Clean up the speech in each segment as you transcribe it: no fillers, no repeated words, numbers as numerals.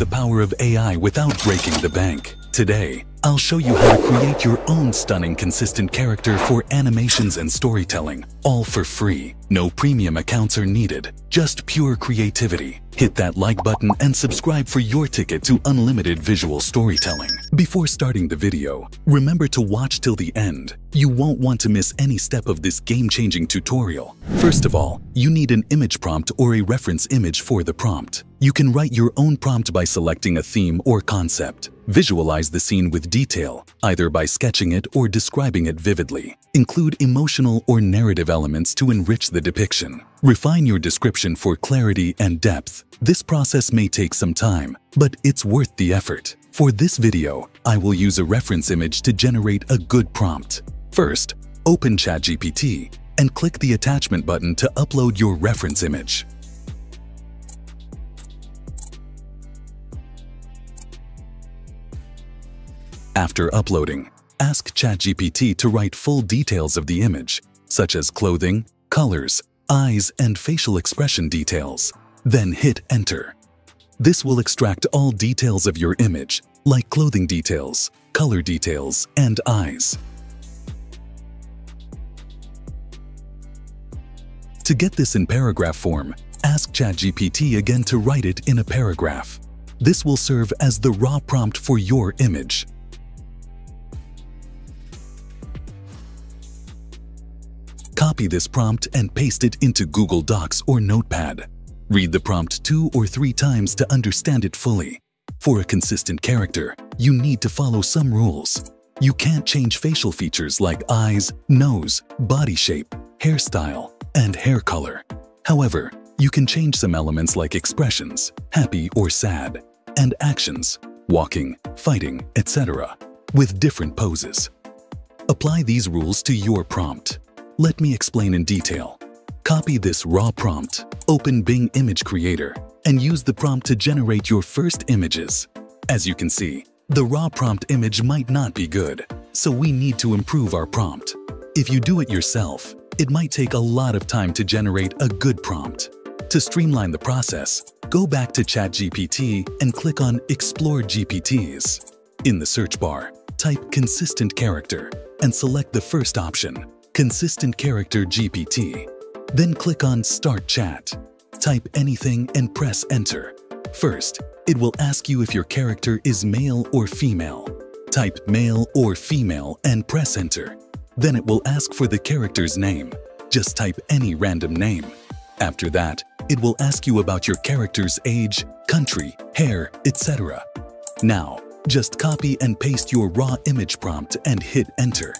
the power of AI without breaking the bank. Today, I'll show you how to create your own stunning consistent character for animations and storytelling, all for free. No premium accounts are needed, just pure creativity. Hit that like button and subscribe for your ticket to unlimited visual storytelling. Before starting the video, remember to watch till the end. You won't want to miss any step of this game-changing tutorial. First of all, you need an image prompt or a reference image for the prompt. You can write your own prompt by selecting a theme or concept. Visualize the scene with detail, either by sketching it or describing it vividly. Include emotional or narrative elements to enrich the depiction. Refine your description for clarity and depth. This process may take some time, but it's worth the effort. For this video, I will use a reference image to generate a good prompt. First, open ChatGPT and click the attachment button to upload your reference image. After uploading, ask ChatGPT to write full details of the image, such as clothing, colors, eyes, and facial expression details. Then hit Enter. This will extract all details of your image, like clothing details, color details, and eyes. To get this in paragraph form, ask ChatGPT again to write it in a paragraph. This will serve as the raw prompt for your image. Copy this prompt and paste it into Google Docs or Notepad. Read the prompt 2 or 3 times to understand it fully. For a consistent character, you need to follow some rules. You can't change facial features like eyes, nose, body shape, hairstyle, and hair color. However, you can change some elements like expressions, happy or sad, and actions, walking, fighting, etc., with different poses. Apply these rules to your prompt. Let me explain in detail. Copy this raw prompt, open Bing Image Creator, and use the prompt to generate your first images. As you can see, the raw prompt image might not be good, so we need to improve our prompt. If you do it yourself, it might take a lot of time to generate a good prompt. To streamline the process, go back to ChatGPT and click on Explore GPTs. In the search bar, type Consistent Character and select the first option, Consistent Character GPT. Then click on Start Chat. Type anything and press Enter. First, it will ask you if your character is male or female. Type male or female and press Enter. Then it will ask for the character's name. Just type any random name. After that, it will ask you about your character's age, country, hair, etc. Now, just copy and paste your raw image prompt and hit Enter.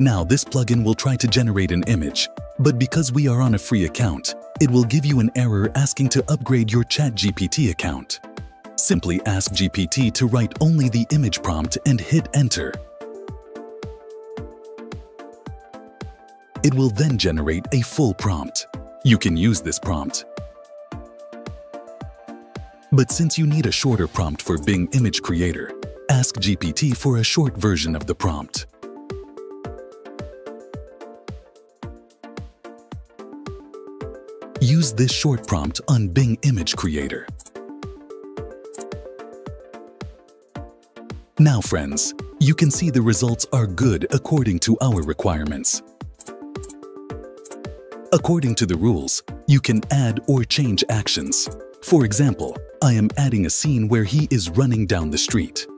Now this plugin will try to generate an image, but because we are on a free account, it will give you an error asking to upgrade your ChatGPT account. Simply ask GPT to write only the image prompt and hit Enter. It will then generate a full prompt. You can use this prompt. But since you need a shorter prompt for Bing Image Creator, ask GPT for a short version of the prompt. Use this short prompt on Bing Image Creator. Now friends, you can see the results are good according to our requirements. According to the rules, you can add or change actions. For example, I am adding a scene where he is running down the street.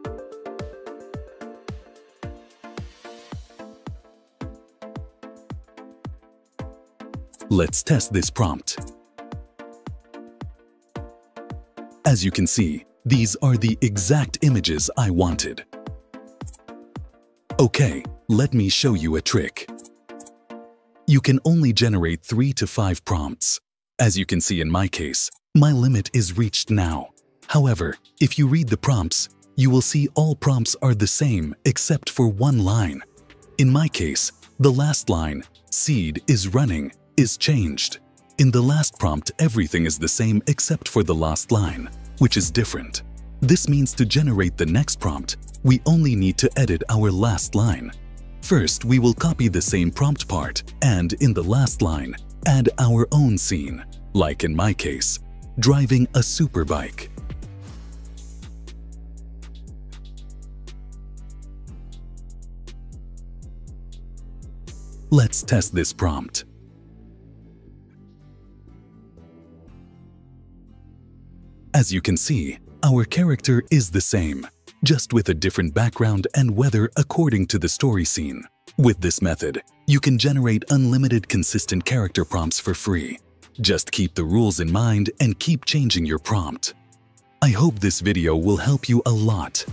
Let's test this prompt. As you can see, these are the exact images I wanted. Okay, let me show you a trick. You can only generate 3 to 5 prompts. As you can see in my case, my limit is reached now. However, if you read the prompts, you will see all prompts are the same except for one line. In my case, the last line, "Seed is running," is changed. In the last prompt, everything is the same except for the last line, which is different. This means to generate the next prompt, we only need to edit our last line. First, we will copy the same prompt part and, in the last line, add our own scene, like in my case, driving a superbike. Let's test this prompt. As you can see, our character is the same, just with a different background and weather according to the story scene. With this method, you can generate unlimited consistent character prompts for free. Just keep the rules in mind and keep changing your prompt. I hope this video will help you a lot.